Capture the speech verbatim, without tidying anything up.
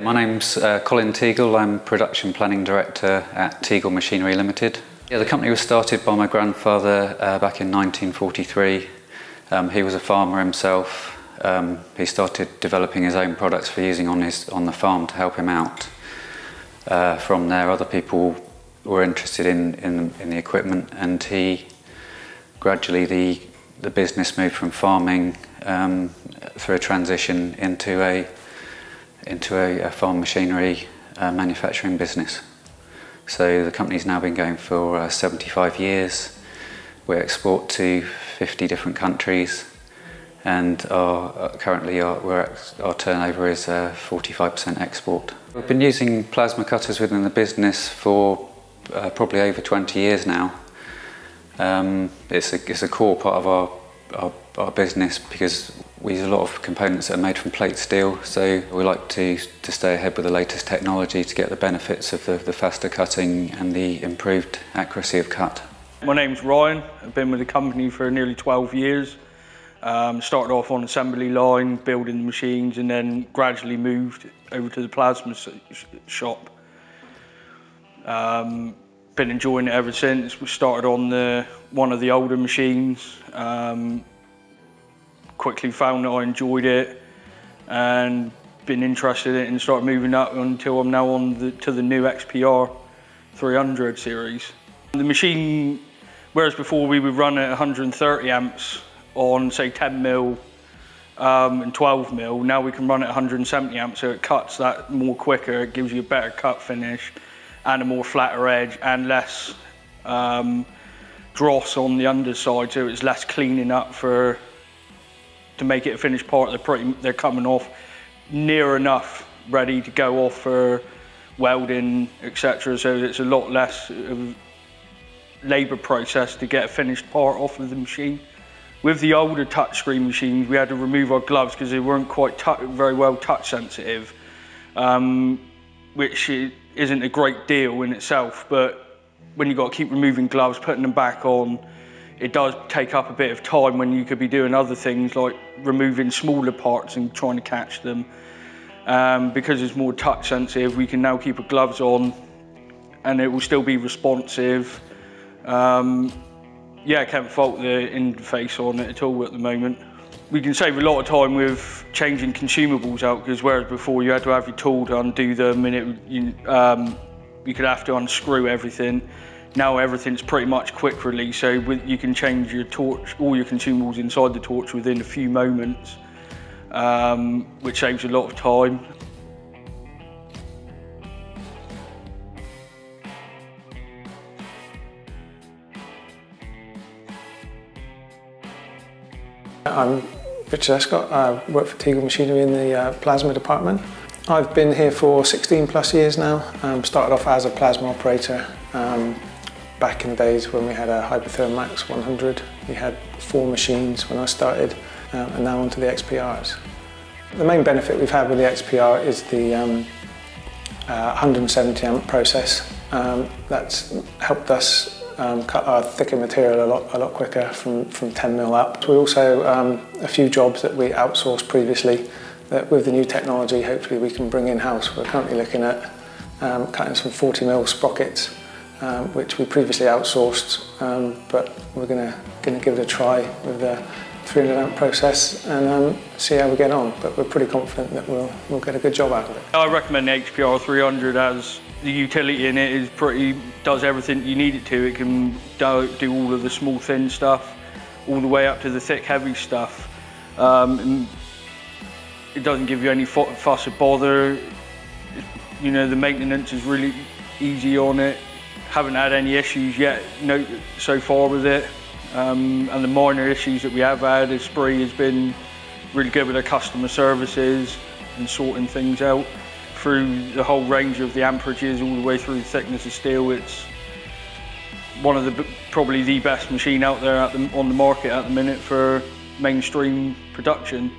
My name's uh, Colin Teagle. I'm Production Planning Director at Teagle Machinery Limited. Yeah, the company was started by my grandfather uh, back in nineteen forty-three. Um, he was a farmer himself. Um, he started developing his own products for using on, his, on the farm to help him out. Uh, from there, other people were interested in, in, in the equipment, and he gradually the, the business moved from farming um, through a transition into a into a, a farm machinery uh, manufacturing business. So the company's now been going for uh, seventy-five years. We export to fifty different countries, and our, uh, currently our, we're, our turnover is forty-five percent uh, export. We've been using plasma cutters within the business for uh, probably over twenty years now. Um, it's, a, it's a core part of our, our, our business because we use a lot of components that are made from plate steel, so we like to, to stay ahead with the latest technology to get the benefits of the, the faster cutting and the improved accuracy of cut. My name's Ryan. I've been with the company for nearly twelve years. Um, started off on assembly line, building the machines, and then gradually moved over to the plasma sh shop. Um, been enjoying it ever since. We started on the, one of the older machines. Um, quickly found that I enjoyed it and been interested in it, and started moving up until I'm now on the, to the new X P R three hundred series. The machine, whereas before we would run at one hundred thirty amps on say ten mil um, and twelve mil, now we can run at one hundred seventy amps, so it cuts that more quicker, it gives you a better cut finish and a more flatter edge and less um, dross on the underside, so it's less cleaning up for to make it a finished part. They're, pretty, they're coming off near enough ready to go off for welding, et cetera. So it's a lot less of labour process to get a finished part off of the machine. With the older touchscreen machines, we had to remove our gloves because they weren't quite very well touch sensitive, um, which isn't a great deal in itself. But when you've got to keep removing gloves, putting them back on, it does take up a bit of time when you could be doing other things like removing smaller parts and trying to catch them. Um, because it's more touch sensitive, we can now keep our gloves on, and it will still be responsive. Um, yeah, I can't fault the interface on it at all at the moment. We can save a lot of time with changing consumables out, because whereas before you had to have your tool to undo them, and it, you, um, you could have to unscrew everything. Now everything's pretty much quick release, so with, you can change your torch, all your consumables inside the torch within a few moments, um, which saves a lot of time. I'm Richard Escott. I work for Teagle Machinery in the uh, plasma department. I've been here for sixteen plus years now. Um, started off as a plasma operator um, back in the days when we had a Hypertherm Max one hundred. We had four machines when I started, um, and now onto the X P Rs. The main benefit we've had with the X P R is the um, uh, one hundred seventy amp process. Um, that's helped us Um, cut our thicker material a lot, a lot quicker from, from ten mil up. We also, um, a few jobs that we outsourced previously, that with the new technology hopefully we can bring in-house. We're currently looking at um, cutting some forty mil sprockets, um, which we previously outsourced, um, but we're gonna, gonna give it a try with the three hundred amp process and um, see how we get on. But we're pretty confident that we'll, we'll get a good job out of it. I recommend the X P R three hundred as the utility in it is pretty, does everything you need it to. It can do, do all of the small thin stuff, all the way up to the thick heavy stuff. Um, and it doesn't give you any fuss or bother. You know, the maintenance is really easy on it. Haven't had any issues yet no, so far with it. Um, and the minor issues that we have had, Esprit has been really good with their customer services and sorting things out. Through the whole range of the amperages, all the way through the thickness of steel, it's one of the probably the best machine out there at the, on the market at the minute for mainstream production.